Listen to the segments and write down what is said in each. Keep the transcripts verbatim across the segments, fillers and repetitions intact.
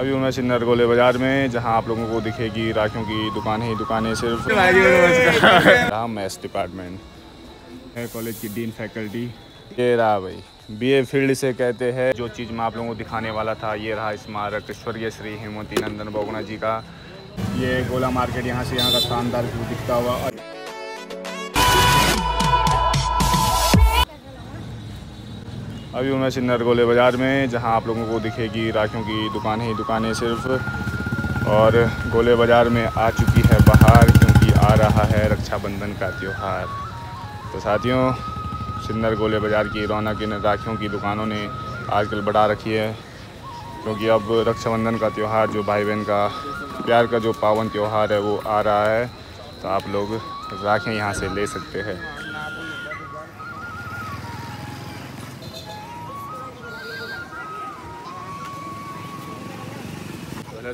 अभी मैं श्रीनगर गोले बाज़ार में, जहां आप लोगों को दिखेगी राखियों की दुकान ही दुकानें सिर्फ। राम मैथ्स डिपार्टमेंट है कॉलेज की डीन फैकल्टी। ये रहा भाई बीए फील्ड से कहते हैं जो चीज़ मैं आप लोगों को दिखाने वाला था। ये रहा स्मारक स्वर्गीय श्री हेमवती नंदन बहुगुणा जी का। ये गोला मार्केट यहाँ से यहाँ का शानदार व्यू दिखता हुआ। अभी मैं श्रीनगर गोले बाज़ार में, जहां आप लोगों को दिखेगी राखियों की दुकान ही दुकानें सिर्फ। और गोले बाज़ार में आ चुकी है बहार, क्योंकि आ रहा है रक्षाबंधन का त्यौहार। तो साथियों, श्रीनगर गोले बाज़ार की रौनक इन राखियों की दुकानों ने आजकल बढ़ा रखी है, क्योंकि अब रक्षाबंधन का त्यौहार, जो भाई बहन का प्यार का जो पावन त्यौहार है, वो आ रहा है। तो आप लोग राखियाँ यहाँ से ले सकते हैं।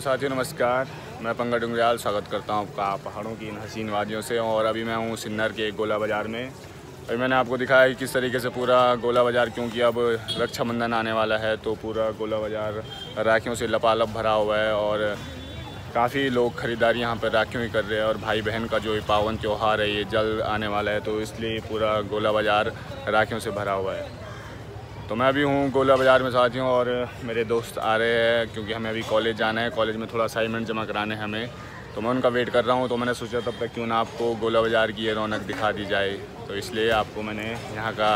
साथियों नमस्कार, मैं पंकज डुंगरियाल स्वागत करता हूं आपका पहाड़ों की इन हसीन वादियों से। और अभी मैं हूं श्रीनगर के गोला बाज़ार में। अभी मैंने आपको दिखाया कि किस तरीके से पूरा गोला बाज़ार, क्योंकि अब रक्षाबंधन आने वाला है, तो पूरा गोला बाज़ार राखियों से लपालप भरा हुआ है। और काफ़ी लोग ख़रीदारी यहाँ पर राखियों ही कर रहे हैं। और भाई बहन का जो पावन त्यौहार है, ये जल्द आने वाला है, तो इसलिए पूरा गोला बाज़ार राखियों से भरा हुआ है। तो मैं अभी हूँ गोला बाज़ार में साथियों, और मेरे दोस्त आ रहे हैं, क्योंकि हमें अभी कॉलेज जाना है। कॉलेज में थोड़ा असाइनमेंट जमा कराने हैं हमें, तो मैं उनका वेट कर रहा हूँ। तो मैंने सोचा तब तक क्यों ना आपको गोला बाज़ार की ये रौनक दिखा दी जाए, तो इसलिए आपको मैंने यहाँ का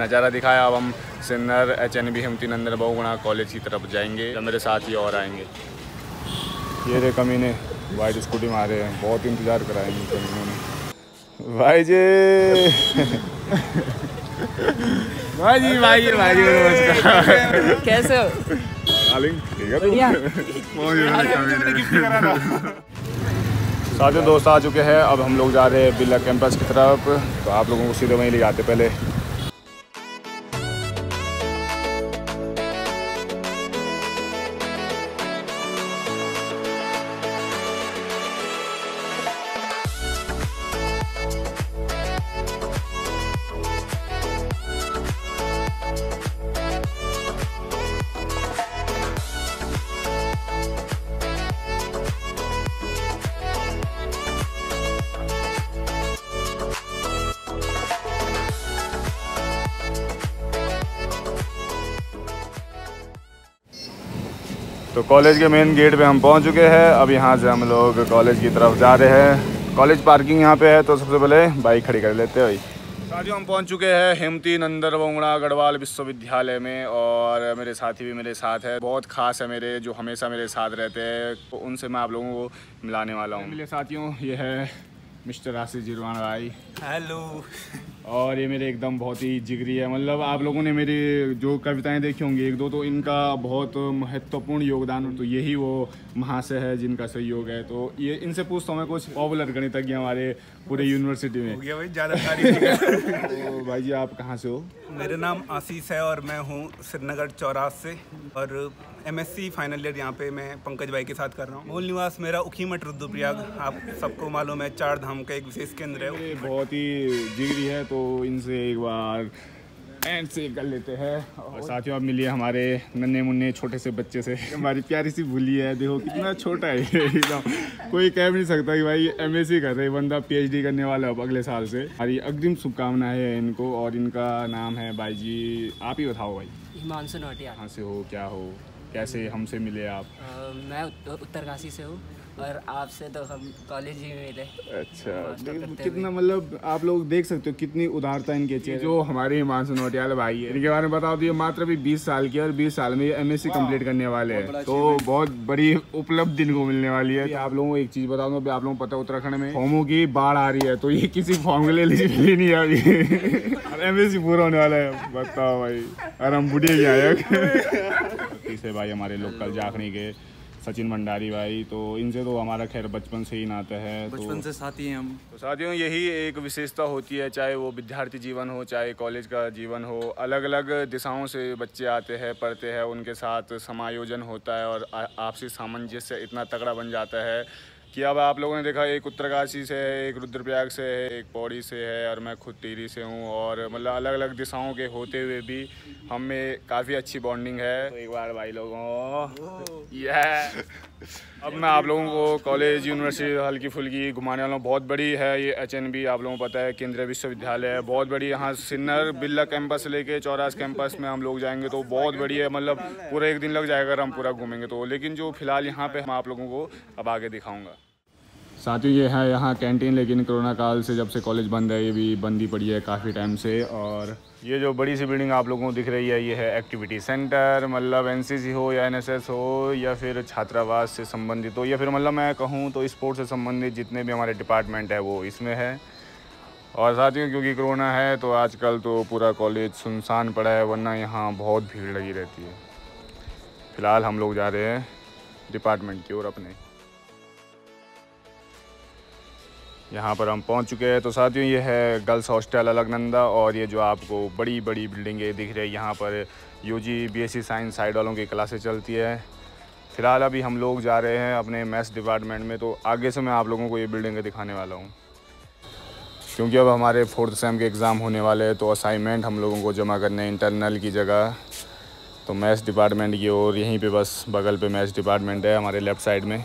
नज़ारा दिखाया। अब हम सिन्नर H N B Hemwati Nandan Bahuguna college की तरफ जाएंगे, तो मेरे साथ ही और आएँगे। ये रे कमीने वाइट स्कूटी में आ रहे हैं, बहुत इंतज़ार कराएंगे कमीनों ने। भाई जी भाई जी भाई जी भाई जी नमस्कार, कैसे हो? साथियों दोस्त आ चुके हैं, अब हम लोग जा रहे हैं बिरला कैंपस की तरफ, तो आप लोगों को सीधे वहीं ले जाते पहले। तो कॉलेज के मेन गेट पे हम पहुंच चुके हैं। अब यहां से हम लोग कॉलेज की तरफ जा रहे हैं। कॉलेज पार्किंग यहां पे है, तो सबसे पहले बाइक खड़ी कर लेते हैं। साथियों हम पहुंच चुके हैं हेमवती नंदन बहुगुणा गढ़वाल विश्वविद्यालय में, और मेरे साथी भी मेरे साथ है, बहुत खास है मेरे, जो हमेशा मेरे साथ रहते हैं, तो उनसे मैं आप लोगों को मिलाने वाला हूँ। मेरे साथियों ये है मिस्टर आशीष जीवन राय, हेलो। और ये मेरे एकदम बहुत ही जिगरी है, मतलब आप लोगों ने मेरी जो कविताएं देखी होंगी एक दो, तो इनका बहुत महत्वपूर्ण योगदान, तो यही वो महाशय है जिनका सहयोग है। तो ये इनसे पूछता हूँ मैं कुछ पॉपुलर गणितज्ञ हमारे पूरे यूनिवर्सिटी में। हो गया भाई, ज़्यादा तो भाई जी आप कहाँ से हो? मेरा नाम आशीष है और मैं हूँ श्रीनगर चौरास से, और M S C final year यहाँ पे मैं पंकज भाई के साथ कर रहा हूँ। मूल निवास मेरा उखीमठ रुद्रप्रयाग, आप सबको मालूम है चार धाम का एक विशेष केंद्र है। बहुत ही जिगरी है, तो इनसे एक बार एंड से कर लेते हैं। और साथियों आप मिलिए हमारे नन्हे मुन्ने छोटे से बच्चे से, हमारी प्यारी सी भूली है। देखो कितना छोटा है, कोई कह भी नहीं सकता कि भाई एम एस सी कर रहे बंदा, पीएचडी करने वाला अब अगले साल से। हमारी अग्रिम शुभकामनाएं है इनको। और इनका नाम है भाई जी, आप ही बताओ भाई, हिमांशु। कहाँ से हो, क्या हो, कैसे हमसे मिले आप? आ, मैं उत्तरकाशी से हूँ, और आपसे तो हम कॉलेज ही मिले। अच्छा, कितना मतलब आप लोग देख सकते हो कितनी उदारता इनके चेहरे। जो हमारे हिमांशु नोटियाल भाई है, इनके बारे में बताओ तो ये मात्र भी बीस साल के, और बीस साल में एम एस सी कम्प्लीट करने वाले हैं, तो बहुत बड़ी उपलब्धि इनको मिलने वाली है। आप लोगों को एक चीज़ बता दूँ, आप लोगों को पता उत्तराखंड में फॉर्मों की बाढ़ आ रही है, तो ये किसी फॉर्म के लिए एलिजिबिलिटी नहीं आ रही, एम एस सी पूरा होने वाला है। बताओ भाई, अरे हम बूढ़े गायक से भाई हमारे लोकल जाखनी के सचिन भंडारी भाई, तो इनसे तो हमारा खैर बचपन से ही नाता है, बचपन तो से साथी हैं हम। तो साथियों यही एक विशेषता होती है, चाहे वो विद्यार्थी जीवन हो चाहे कॉलेज का जीवन हो, अलग अलग दिशाओं से बच्चे आते हैं, पढ़ते हैं, उनके साथ समायोजन होता है, और आपसी सामंजस्य इतना तगड़ा बन जाता है कि अब आप लोगों ने देखा एक उत्तरकाशी से है, एक रुद्रप्रयाग से है, एक पौड़ी से है और मैं खुद टिहरी से हूँ। और मतलब अलग अलग दिशाओं के होते हुए भी हम में काफ़ी अच्छी बॉन्डिंग है। तो एक बार भाई लोगों यह अब मैं आप लोगों को कॉलेज यूनिवर्सिटी हल्की फुल्की घुमाने वाला हूँ। बहुत बड़ी है ये एच एन बी, आप लोगों को पता है केंद्रीय विश्वविद्यालय है, बहुत बड़ी। यहाँ श्रीनगर बिरला कैंपस लेके चौरासी कैंपस में हम लोग जाएंगे तो बहुत बड़ी है, मतलब पूरा एक दिन लग जाएगा अगर हम पूरा घूमेंगे तो। लेकिन जो फिलहाल यहाँ पे हम आप लोगों को अब आगे दिखाऊँगा। साथियों ये है यहाँ कैंटीन, लेकिन कोरोना काल से जब से कॉलेज बंद है ये भी बंदी पड़ी है काफ़ी टाइम से। और ये जो बड़ी सी बिल्डिंग आप लोगों को दिख रही है ये है एक्टिविटी सेंटर, मतलब एन सी सी हो या एन एस एस हो या फिर छात्रावास से संबंधित हो या फिर मतलब मैं कहूँ तो स्पोर्ट्स से संबंधित जितने भी हमारे डिपार्टमेंट है वो इसमें है। और साथियों क्योंकि कोरोना है तो आजकल तो पूरा कॉलेज सुनसान पड़ा है, वरना यहाँ बहुत भीड़ लगी रहती है। फिलहाल हम लोग जा रहे हैं डिपार्टमेंट की ओर अपने। यहाँ पर हम पहुँच चुके हैं। तो साथियों ये है गर्ल्स हॉस्टल अलकनंदा और ये जो आपको बड़ी बड़ी बिल्डिंगें दिख रही है यहाँ पर U G B S C science side वालों की क्लासें चलती है। फिलहाल अभी हम लोग जा रहे हैं अपने मैथ्स डिपार्टमेंट में, तो आगे से मैं आप लोगों को ये बिल्डिंगें दिखाने वाला हूँ। क्योंकि अब हमारे फोर्थ सेम के एग्ज़ाम होने वाले हैं तो असाइनमेंट हम लोगों को जमा करने हैं इंटरनल की जगह, तो मैथ्स डिपार्टमेंट की ओर। यहीं पर बस बगल पर मैथ्स डिपार्टमेंट है हमारे लेफ़्ट साइड में।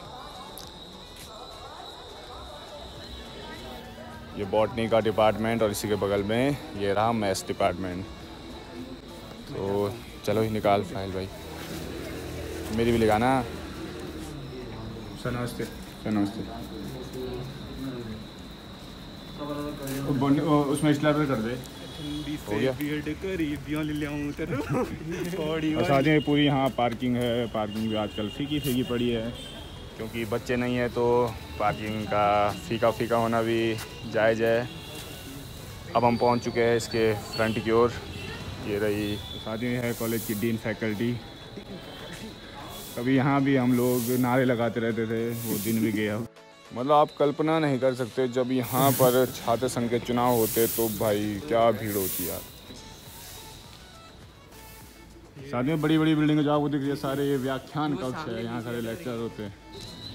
ये बॉटनी का डिपार्टमेंट और इसी के बगल में ये रहा मैथ्स डिपार्टमेंट। तो चलो ही निकाल फाइल भाई, मेरी भी लगाना। सर नमस्ते। सर नमस्ते। उसमें स्लैबर कर दे हो गया। साथ ही पूरी यहाँ पार्किंग है, पार्किंग भी आजकल फीकी फीकी पड़ी है क्योंकि बच्चे नहीं है तो पार्किंग का फीका फीका होना भी जायज़ है। अब हम पहुंच चुके हैं इसके फ्रंट की ओर। ये रही शादी है कॉलेज की डीन फैकल्टी। कभी यहाँ भी हम लोग नारे लगाते रहते थे, वो दिन भी गया। मतलब आप कल्पना नहीं कर सकते जब यहाँ पर छात्र संघ के चुनाव होते तो भाई क्या भीड़ होती यार। साथ बड़ी बड़ी बिल्डिंग जो आपको दिख रही है सारे ये व्याख्यान कक्ष है, यहाँ सारे लेक्चर होते हैं।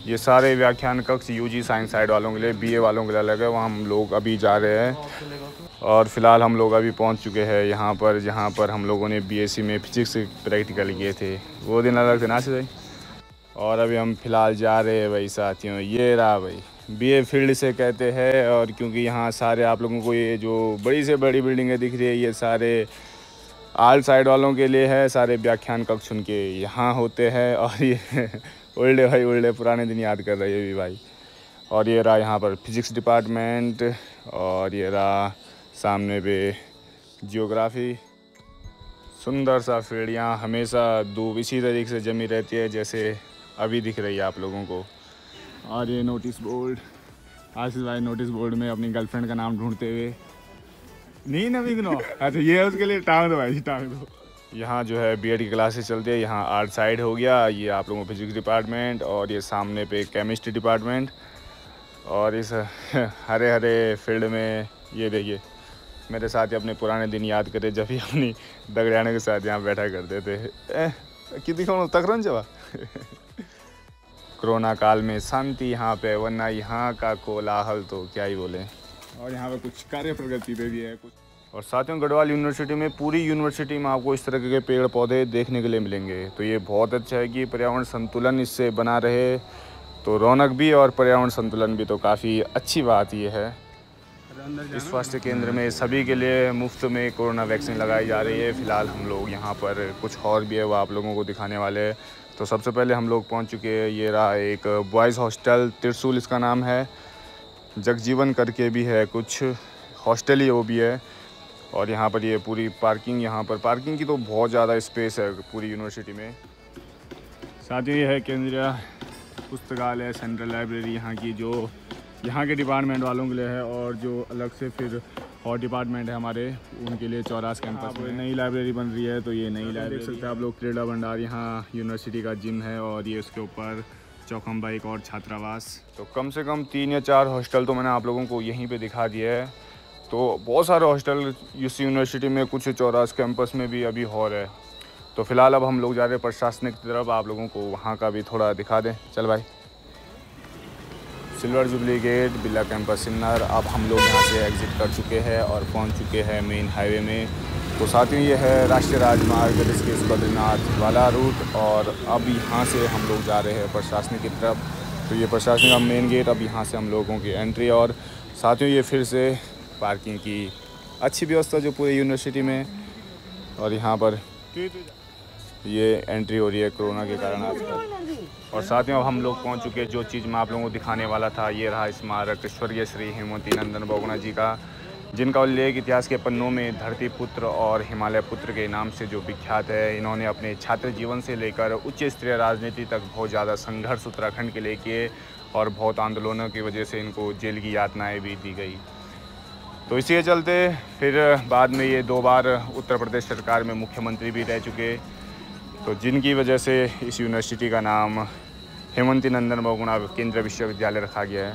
ये सारे व्याख्यान कक्ष यू जी साइंस साइड वालों के लिए, बी ए वालों के लिए अलग है, वहाँ हम लोग अभी जा रहे हैं। और फिलहाल हम लोग अभी पहुँच चुके हैं यहाँ पर जहाँ पर हम लोगों ने बी एस सी में फिजिक्स प्रैक्टिकल किए थे, वो दिन अलग थे ना से भाई। और अभी हम फिलहाल जा रहे हैं भाई साथियों। ये रहा भाई बी ए फील्ड से कहते हैं, और क्योंकि यहाँ सारे आप लोगों को ये जो बड़ी से बड़ी बिल्डिंगें दिख रही है ये सारे आल साइड वालों के लिए है, सारे व्याख्यान कक्ष उनके यहाँ होते हैं। और ये ओल्डे भाई ओल्डे पुराने दिन याद कर रहे हैं ये भी भाई। और ये रहा यहाँ पर फिजिक्स डिपार्टमेंट और ये रहा सामने पे जियोग्राफी। सुंदर सा फील्ड, यहाँ हमेशा धूप इसी तरीके से जमी रहती है जैसे अभी दिख रही है आप लोगों को। और ये नोटिस बोर्ड, आशीष भाई नोटिस बोर्ड में अपनी गर्लफ्रेंड का नाम ढूंढते हुए नहीं ना बिगनो। अच्छा ये उसके लिए टांग दो भाई, टांग दो। यहाँ जो है बी एड की क्लासेज चलती है, यहाँ आर्ट साइड हो गया, ये आप लोगों को फिजिक्स डिपार्टमेंट और ये सामने पे केमिस्ट्री डिपार्टमेंट। और इस हरे हरे फील्ड में ये देखिए मेरे साथ अपने पुराने दिन याद करे जब ही अपनी दगड़ियाने के साथ यहाँ बैठा करते थे। कितनी कौन तकरन जवा। कोरोना काल में शांति यहाँ पे, वरना यहाँ का कोलाहल तो क्या ही बोले। और यहाँ पर कुछ कार्य प्रगति पे भी है कुछ। और साथियों गढ़वाल यूनिवर्सिटी में पूरी यूनिवर्सिटी में आपको इस तरह के पेड़ पौधे देखने के लिए मिलेंगे, तो ये बहुत अच्छा है कि पर्यावरण संतुलन इससे बना रहे, तो रौनक भी और पर्यावरण संतुलन भी, तो काफ़ी अच्छी बात ये है। इस स्वास्थ्य केंद्र में सभी के लिए मुफ्त में कोरोना वैक्सीन लगाई जा रही है। फिलहाल हम लोग यहाँ पर कुछ और भी है वह आप लोगों को दिखाने वाले हैं। तो सबसे पहले हम लोग पहुँच चुके हैं, ये रहा एक बॉयज़ हॉस्टल, तिरसूल इसका नाम है, जगजीवन करके भी है कुछ हॉस्टल ही वो भी है। और यहाँ पर ये पूरी पार्किंग, यहाँ पर पार्किंग की तो बहुत ज़्यादा स्पेस है पूरी यूनिवर्सिटी में। साथ ही है केंद्रीय पुस्तकालय, सेंट्रल लाइब्रेरी यहाँ की, जो यहाँ के डिपार्टमेंट वालों के लिए है। और जो अलग से फिर और डिपार्टमेंट है हमारे उनके लिए चौरासी कैंपस में नई लाइब्रेरी बन रही है, तो ये नई लाइब्रेरी देख सकते हैं आप लोग। क्रीड़ा भंडार, यहाँ यूनिवर्सिटी का जिम है और ये उसके ऊपर चौखंबा एक और छात्रावास। तो कम से कम तीन या चार हॉस्टल तो मैंने आप लोगों को यहीं पे दिखा दिया है। तो बहुत सारे हॉस्टल यूसी यूनिवर्सिटी में, कुछ चौरासी कैंपस में भी अभी हॉल है। तो फिलहाल अब हम लोग जा रहे हैं प्रशासनिक की तरफ, आप लोगों को वहाँ का भी थोड़ा दिखा दें। चल भाई silver jubilee gate Birla campus Sinnar. अब हम लोग यहाँ से एग्ज़िट कर चुके हैं और पहुँच चुके हैं मेन हाईवे में। तो साथियों ये है राष्ट्रीय राजमार्ग ऋषिकेश बद्रीनाथ वाला रूट और अब यहाँ से हम लोग जा रहे हैं प्रशासनिक की तरफ। तो ये प्रशासनिक का मेन गेट, अब यहाँ से हम लोगों की एंट्री। और साथियों ये फिर से पार्किंग की अच्छी व्यवस्था जो पूरी यूनिवर्सिटी में, और यहाँ पर ये एंट्री हो रही है कोरोना के कारण आजकल। और साथियों अब हम लोग पहुँच चुके हैं, जो चीज़ मैं आप लोगों को दिखाने वाला था ये रहा स्मारक स्वर्गीय श्री हेमवती नंदन बहुगुणा जी का, जिनका उल्लेख इतिहास के पन्नों में धरती पुत्र और हिमालय पुत्र के नाम से जो विख्यात है। इन्होंने अपने छात्र जीवन से लेकर उच्च स्तरीय राजनीति तक बहुत ज़्यादा संघर्ष उत्तराखंड के लिए किए और बहुत आंदोलनों की वजह से इनको जेल की यातनाएँ भी दी गई। तो इसी के चलते फिर बाद में ये दो बार उत्तर प्रदेश सरकार में मुख्यमंत्री भी रह चुके, तो जिनकी वजह से इस यूनिवर्सिटी का नाम हेमवती नंदन बहुगुणा केंद्रीय विश्वविद्यालय रखा गया है।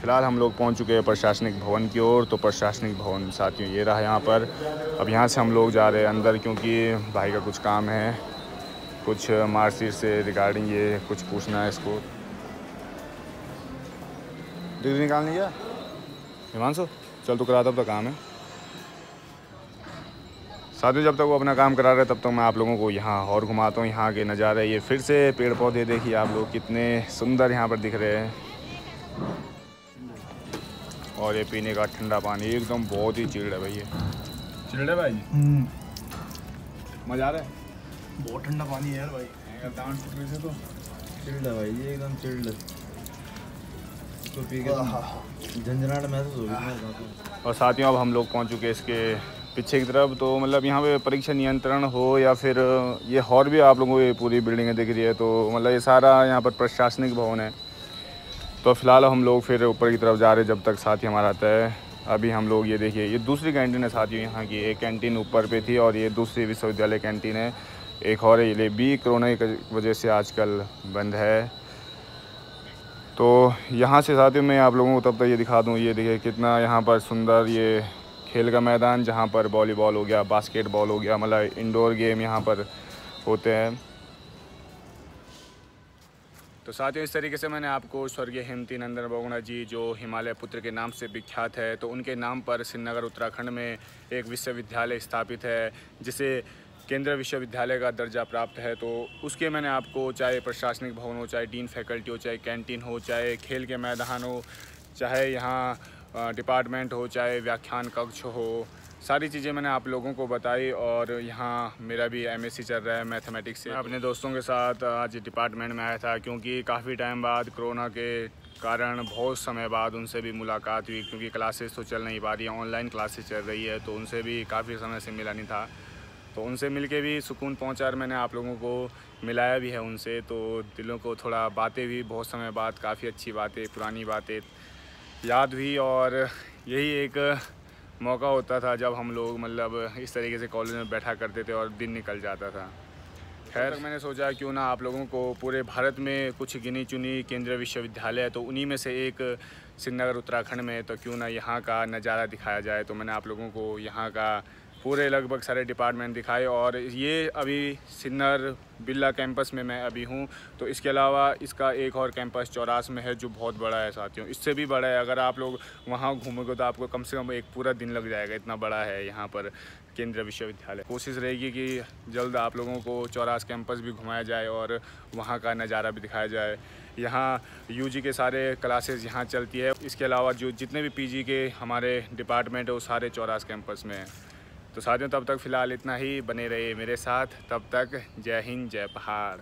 फिलहाल हम लोग पहुंच चुके हैं प्रशासनिक भवन की ओर। तो प्रशासनिक भवन साथियों ये रहा यहाँ पर। अब यहाँ से हम लोग जा रहे हैं अंदर, क्योंकि भाई का कुछ काम है, कुछ मार्कशीट से रिगार्डिंग ये कुछ पूछना है इसको। डिग्री निकाल लिया हिमांशु, चल तो करा, तब तक काम है। साथियों जब तक वो अपना काम करा रहे तब तक तो मैं आप लोगों को यहाँ और घुमाता हूँ यहाँ के नज़ारे। ये फिर से पेड़ पौधे देखिए आप लोग कितने सुंदर यहाँ पर दिख रहे हैं। और ये पीने का ठंडा पानी एकदम बहुत ही चिल्ड है भैया, चिल्ड है भाई, मज़ा आ रहा है। बहुत ठंडा पानी है यार भाई, से तो चिल्ड है भाई, ये एकदम चिल्ड है। तो झंझनाहट महसूस होगी। और साथियों अब हम लोग पहुंच चुके हैं इसके पीछे की तरफ। तो मतलब यहाँ पे परीक्षा नियंत्रण हो या फिर ये हॉल भी आप लोगों को ये पूरी बिल्डिंगें दिख रही है। तो मतलब ये सारा यहाँ पर प्रशासनिक भवन है। तो फिलहाल हम लोग फिर ऊपर की तरफ जा रहे हैं जब तक साथी हमारा आता है। अभी हम लोग ये देखिए ये दूसरी कैंटीन है साथियों यहाँ की। एक कैंटीन ऊपर पे थी और ये दूसरी विश्वविद्यालय कैंटीन है। एक और ये भी कोरोना की वजह से आजकल बंद है। तो यहाँ से साथियों मैं आप लोगों को तब तक ये दिखा दूँ, ये देखिए कितना यहाँ पर सुंदर ये खेल का मैदान, जहाँ पर वॉलीबॉल हो गया, बास्केटबॉल हो गया, मतलब इंडोर गेम यहाँ पर होते हैं। तो साथियों इस तरीके से मैंने आपको स्वर्गीय हेमवती नंदन बहुगुणा जी जो हिमालय पुत्र के नाम से विख्यात है, तो उनके नाम पर श्रीनगर उत्तराखंड में एक विश्वविद्यालय स्थापित है जिसे केंद्रीय विश्वविद्यालय का दर्जा प्राप्त है। तो उसके मैंने आपको चाहे प्रशासनिक भवन हो, चाहे डीन फैकल्टी हो, चाहे कैंटीन हो, चाहे खेल के मैदान हो, चाहे यहाँ डिपार्टमेंट हो, चाहे व्याख्यान कक्ष हो, सारी चीज़ें मैंने आप लोगों को बताई। और यहाँ मेरा भी एमएससी चल रहा है मैथमेटिक्स से। अपने दोस्तों के साथ आज डिपार्टमेंट में आया था, क्योंकि काफ़ी टाइम बाद कोरोना के कारण बहुत समय बाद उनसे भी मुलाकात हुई, क्योंकि क्लासेस तो चल नहीं पा रही है, ऑनलाइन क्लासेस चल रही है, तो उनसे भी काफ़ी समय से मिला नहीं था। तो उनसे मिलके भी सुकून पहुंचा और मैंने आप लोगों को मिलाया भी है उनसे, तो दिलों को थोड़ा बातें भी बहुत समय बाद काफ़ी अच्छी बातें, पुरानी बातें याद हुई। और यही एक मौका होता था जब हम लोग मतलब इस तरीके से कॉलेज में बैठा करते थे और दिन निकल जाता था। खैर मैंने सोचा क्यों ना आप लोगों को पूरे भारत में कुछ गिनी चुनी केंद्रीय विश्वविद्यालय है, तो उन्हीं में से एक श्रीनगर उत्तराखंड में, तो क्यों ना यहाँ का नज़ारा दिखाया जाए। तो मैंने आप लोगों को यहाँ का पूरे लगभग सारे डिपार्टमेंट दिखाए। और ये अभी सिन्नर बिरला कैंपस में मैं अभी हूँ, तो इसके अलावा इसका एक और कैंपस चौरास में है जो बहुत बड़ा है साथियों, इससे भी बड़ा है। अगर आप लोग वहाँ घूमोगे तो आपको कम से कम एक पूरा दिन लग जाएगा, इतना बड़ा है यहाँ पर केंद्रीय विश्वविद्यालय। कोशिश रहेगी कि जल्द आप लोगों को चौरास कैंपस भी घुमाया जाए और वहाँ का नज़ारा भी दिखाया जाए। यहाँ यूजी के सारे क्लासेस यहाँ चलती है, इसके अलावा जो जितने भी पीजी के हमारे डिपार्टमेंट है वो सारे चौरास कैंपस में हैं। तो साथियों तब तक फ़िलहाल इतना ही, बने रहिए मेरे साथ, तब तक जय हिंद जय पहाड़।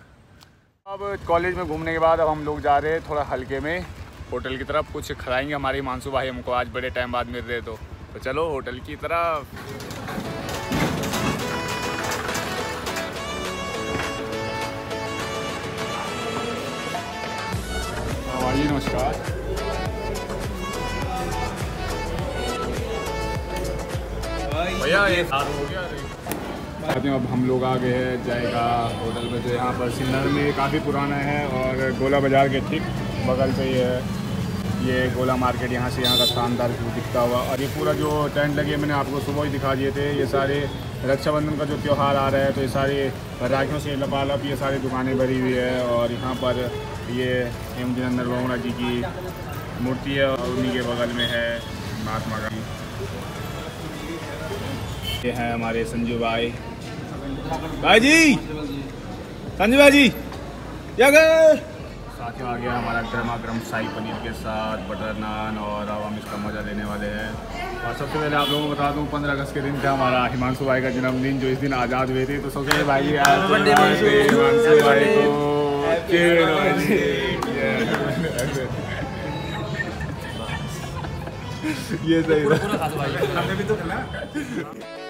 अब कॉलेज में घूमने के बाद अब हम लोग जा रहे हैं थोड़ा हल्के में होटल की तरफ, कुछ खिलाएंगे हमारे हिमांशु भाई हमको, आज बड़े टाइम बाद मिल रहे। तो तो चलो होटल की तरफ। नमस्कार। भैया ये अब हम लोग आ गए हैं जायका होटल में, जो यहाँ पर सिन्नर में काफ़ी पुराना है और गोला बाज़ार के ठीक बगल पे ये है। ये गोला मार्केट, यहाँ से यहाँ का शानदार व्यू दिखता हुआ। और ये पूरा जो टेंट लगे मैंने आपको सुबह ही दिखा दिए थे, ये सारे रक्षाबंधन का जो त्यौहार आ रहा है तो ये सारी राखियों से लबालब ये सारी दुकानें भरी हुई है। और यहाँ पर ये हेमवती नंदन बहुगुणा जी की मूर्ति है और उन्हीं के बगल में है महात्मा गांधी। ये हैं हमारे संजू भाई भाई जी संजू भाई जी जय। साथ ही आ गया हमारा गर्मा गर्म शाही पनीर के साथ बटर नान और अब हम इसका मज़ा लेने वाले हैं। और सबसे पहले आप लोगों को बता दूं पंद्रह अगस्त के दिन था हमारा हिमांशु भाई का जन्मदिन, जो इस दिन आज़ाद हुए थे। तो सबसे पहले भाई हिमांशु भाई को ये सही था।